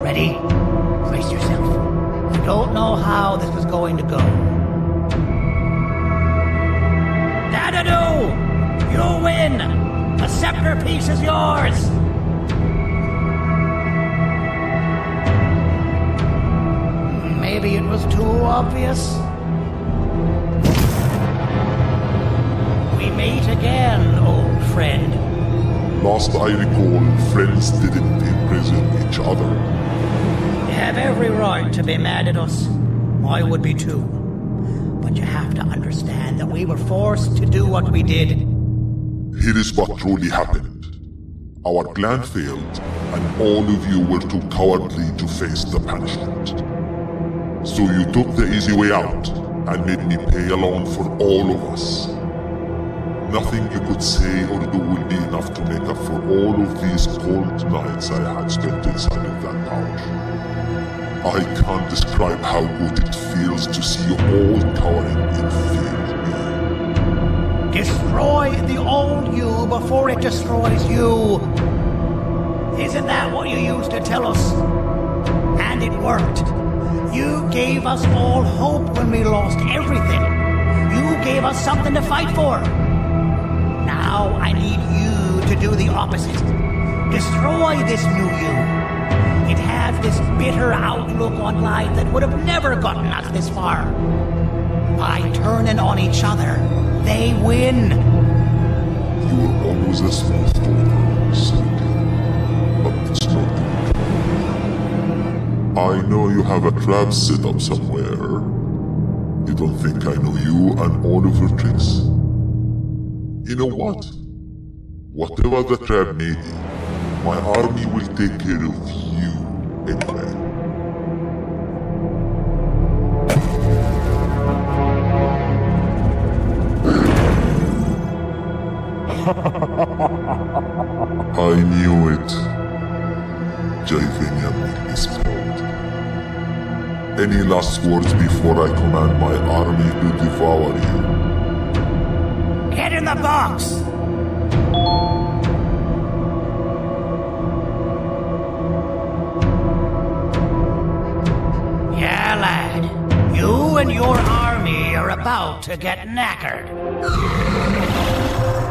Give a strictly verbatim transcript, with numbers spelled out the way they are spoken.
Ready? Brace yourself. You don't know how this was going to go. Dadadoo! You win! The scepter piece is yours! Maybe it was too obvious? We meet again, old friend. Last I recall, friends didn't imprison each other. You have every right to be mad at us. I would be too. But you have to understand that we were forced to do what we did. Here is what truly happened. Our plan failed, and all of you were too cowardly to face the punishment. So you took the easy way out, and made me pay alone for all of us. Nothing you could say or do will be enough to make up for all of these cold nights I had spent inside of that couch. I can't describe how good it feels to see you all cowering in fear. Destroy the old you before it destroys you. Isn't that what you used to tell us? And it worked. You gave us all hope when we lost everything. You gave us something to fight for. Now I need you to do the opposite. Destroy this new you. It has this bitter outlook on life that would have never gotten us this far. By turning on each other, they win. You were always a smooth talker, Cindy. But it's not good. I know you have a crab set up somewhere. You don't think I know you and all of your tricks? You know what? Whatever the trap may be, my army will take care of you anyway. I knew it. Javenia made me scold. Any last words before I command my army to devour you? Get in the box! Yeah, lad. You and your army are about to get knackered.